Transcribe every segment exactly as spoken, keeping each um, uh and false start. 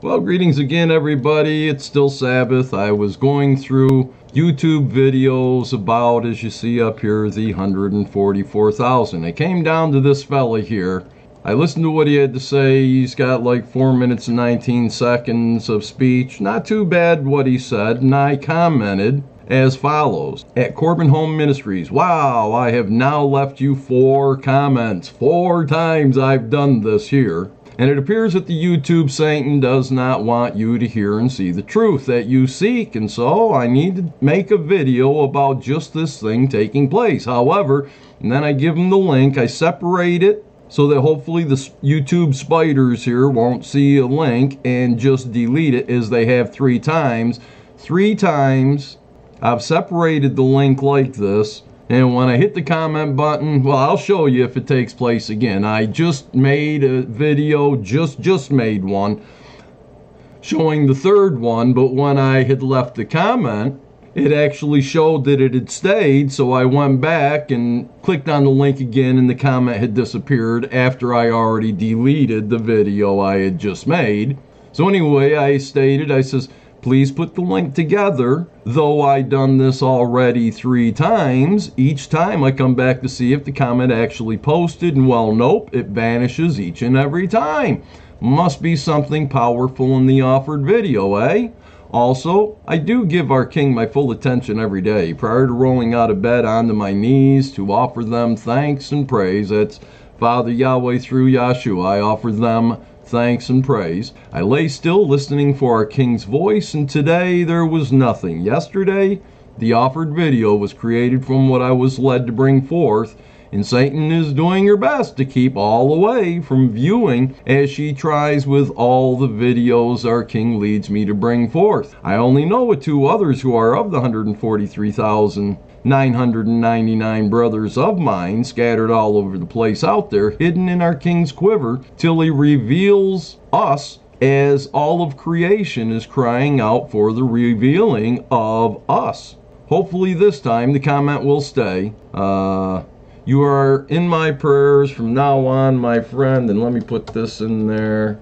Well, greetings again, everybody. It's still Sabbath. I was going through YouTube videos about, as you see up here, the one hundred forty-four thousand. I came down to this fella here. I listened to what he had to say. He's got like four minutes and nineteen seconds of speech. Not too bad what he said, and I commented as follows. At Corbin Home Ministries, wow, I have now left you four comments. Four times I've done this here. And it appears that the YouTube Satan does not want you to hear and see the truth that you seek. And so I need to make a video about just this thing taking place. However, and then I give him the link. I separate it so that hopefully the YouTube spiders here won't see a link and just delete it as they have three times. Three times I've separated the link like this. And when I hit the comment button, well, I'll show you if it takes place again. I just made a video, just just made one, showing the third one. But when I had left the comment, it actually showed that it had stayed. So I went back and clicked on the link again, and the comment had disappeared after I already deleted the video I had just made. So anyway, I stated, I says, please put the link together, though I done this already three times. Each time I come back to see if the comment actually posted, and well, nope, it vanishes each and every time. Must be something powerful in the offered video, eh? Also, I do give our King my full attention every day, prior to rolling out of bed onto my knees to offer them thanks and praise. That's Father Yahweh through Yahshua. I offer them thanks and praise. I lay still listening for our King's voice, and today there was nothing. Yesterday, the offered video was created from what I was led to bring forth, and Satan is doing her best to keep all away from viewing as she tries with all the videos our King leads me to bring forth. I only know of two others who are of the one hundred forty-three thousand nine hundred ninety-nine brothers of mine scattered all over the place out there, hidden in our King's quiver till he reveals us, as all of creation is crying out for the revealing of us. Hopefully this time the comment will stay. Uh, you are in my prayers from now on, my friend. And let me put this in there.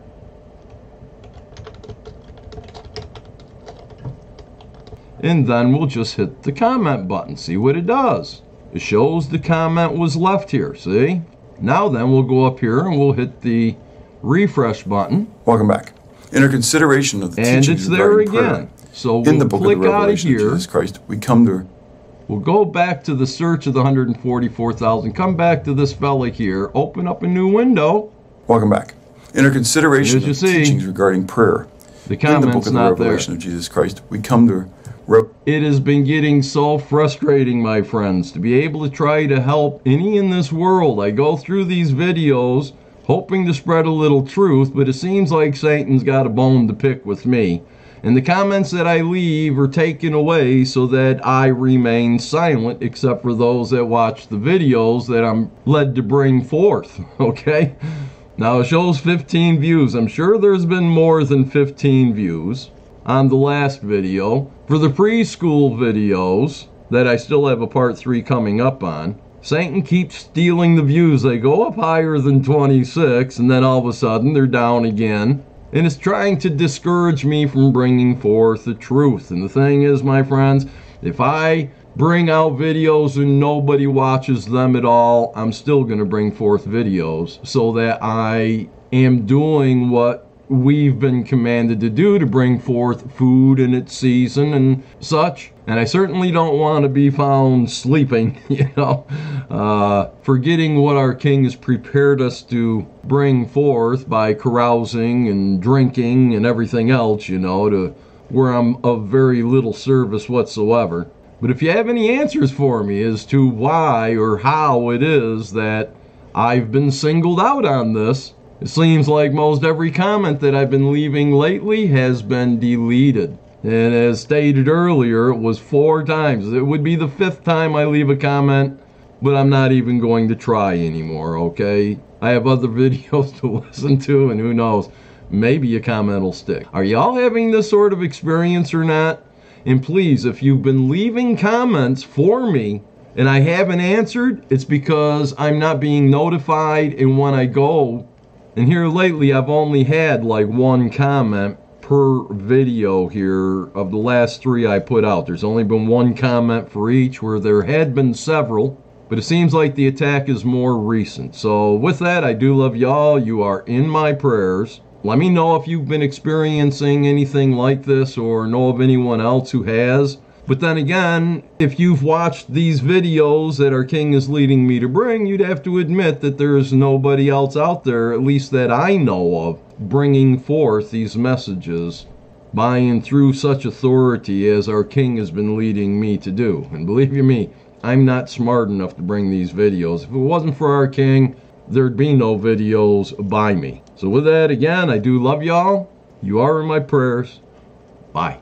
And then we'll just hit the comment button, see what it does. It shows the comment was left here, see? Now then, we'll go up here and we'll hit the refresh button. Welcome back. In our consideration of the and teachings it's there again. Prayer, so in we'll the book click of the Revelation out of here. Of Jesus Christ, we come to. We'll go back to the search of the one hundred forty-four thousand. Come back to this fella here. Open up a new window. Welcome back. In our consideration of the see, teachings regarding prayer. The comment's in the book of the Revelation there. Of Jesus Christ, we come to. It has been getting so frustrating, my friends, to be able to try to help any in this world. I go through these videos hoping to spread a little truth, but it seems like Satan's got a bone to pick with me. And the comments that I leave are taken away so that I remain silent, except for those that watch the videos that I'm led to bring forth, okay? Now it shows fifteen views. I'm sure there's been more than fifteen views on the last video. For the preschool videos that I still have a part three coming up on, Satan keeps stealing the views. They go up higher than twenty-six, and then all of a sudden they're down again. And it's trying to discourage me from bringing forth the truth. And the thing is, my friends, if I bring out videos and nobody watches them at all, I'm still going to bring forth videos so that I am doing what we've been commanded to do, to bring forth food in its season and such. And I certainly don't want to be found sleeping, you know, uh, forgetting what our King has prepared us to bring forth by carousing and drinking and everything else, you know, to where I'm of very little service whatsoever. But if you have any answers for me as to why or how it is that I've been singled out on this, it seems like most every comment that I've been leaving lately has been deleted. And as stated earlier, it was four times. It would be the fifth time I leave a comment, but I'm not even going to try anymore, okay? I have other videos to listen to, and who knows, maybe a comment will stick. Are y'all having this sort of experience or not? And please, if you've been leaving comments for me, and I haven't answered, it's because I'm not being notified, and when I go... And here lately I've only had like one comment per video here of the last three I put out. There's only been one comment for each, where there had been several, but it seems like the attack is more recent. So with that, I do love y'all. You are in my prayers. Let me know if you've been experiencing anything like this or know of anyone else who has. But then again, if you've watched these videos that our King is leading me to bring, you'd have to admit that there's nobody else out there, at least that I know of, bringing forth these messages by and through such authority as our King has been leading me to do. And believe you me, I'm not smart enough to bring these videos. If it wasn't for our King, there'd be no videos by me. So with that, again, I do love y'all. You are in my prayers. Bye.